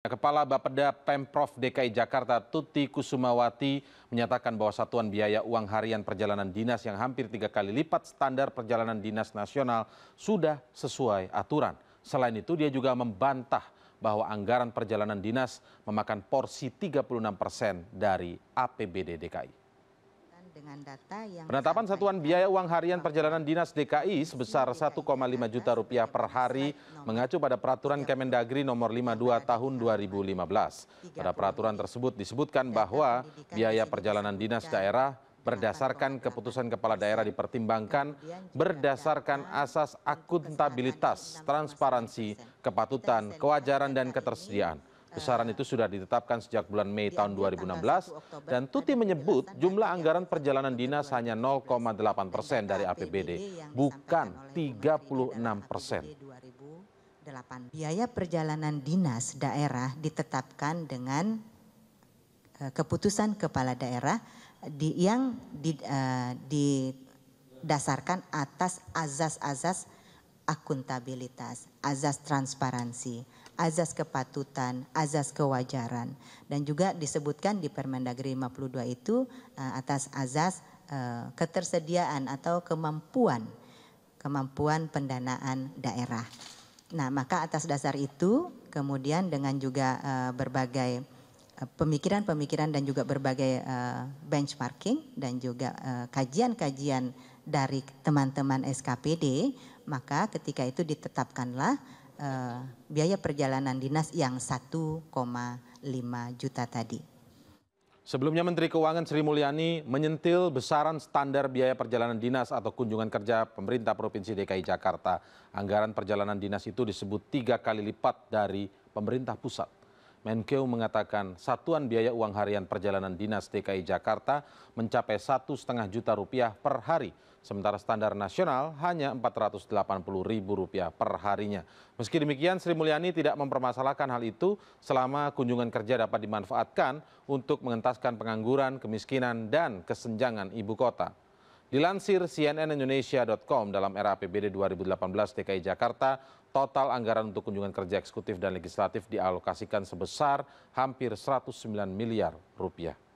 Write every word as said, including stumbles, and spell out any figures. Kepala Bappeda Pemprov D K I Jakarta Tutty Kusumawati menyatakan bahwa satuan biaya uang harian perjalanan dinas yang hampir tiga kali lipat standar perjalanan dinas nasional sudah sesuai aturan. Selain itu, dia juga membantah bahwa anggaran perjalanan dinas memakan porsi tiga puluh enam persen dari A P B D D K I. Dengan data yang penetapan satuan biaya uang harian perjalanan dinas D K I sebesar satu koma lima juta rupiah per hari mengacu pada peraturan Kemendagri nomor lima puluh dua tahun dua ribu lima belas. Pada peraturan tersebut disebutkan bahwa biaya perjalanan dinas daerah berdasarkan keputusan kepala daerah dipertimbangkan berdasarkan asas akuntabilitas, transparansi, kepatutan, kewajaran, dan ketersediaan. Besaran itu sudah ditetapkan sejak bulan Mei tahun dua ribu enam belas dan Tutty menyebut jumlah anggaran perjalanan dinas hanya nol koma delapan persen dari A P B D, bukan tiga puluh enam persen. Biaya perjalanan dinas daerah ditetapkan dengan keputusan kepala daerah yang didasarkan atas azas-azas akuntabilitas, azas transparansi, azas kepatutan, azas kewajaran, dan juga disebutkan di Permendagri lima puluh dua itu atas azas ketersediaan atau kemampuan kemampuan pendanaan daerah. Nah, maka atas dasar itu kemudian dengan juga berbagai pemikiran-pemikiran dan juga berbagai benchmarking dan juga kajian-kajian dari teman-teman S K P D, maka ketika itu ditetapkanlah uh, biaya perjalanan dinas yang satu koma lima juta tadi. Sebelumnya Menteri Keuangan Sri Mulyani menyentil besaran standar biaya perjalanan dinas atau kunjungan kerja pemerintah Provinsi D K I Jakarta. Anggaran perjalanan dinas itu disebut tiga kali lipat dari pemerintah pusat. Menkeu mengatakan satuan biaya uang harian perjalanan dinas D K I Jakarta mencapai satu setengah juta rupiah per hari, sementara standar nasional hanya empat ratus delapan puluh ribu rupiah per harinya. Meski demikian, Sri Mulyani tidak mempermasalahkan hal itu selama kunjungan kerja dapat dimanfaatkan untuk mengentaskan pengangguran, kemiskinan, dan kesenjangan ibu kota. Dilansir C N N Indonesia dot com, dalam era A P B D dua ribu delapan belas D K I Jakarta, total anggaran untuk kunjungan kerja eksekutif dan legislatif dialokasikan sebesar hampir seratus sembilan miliar rupiah.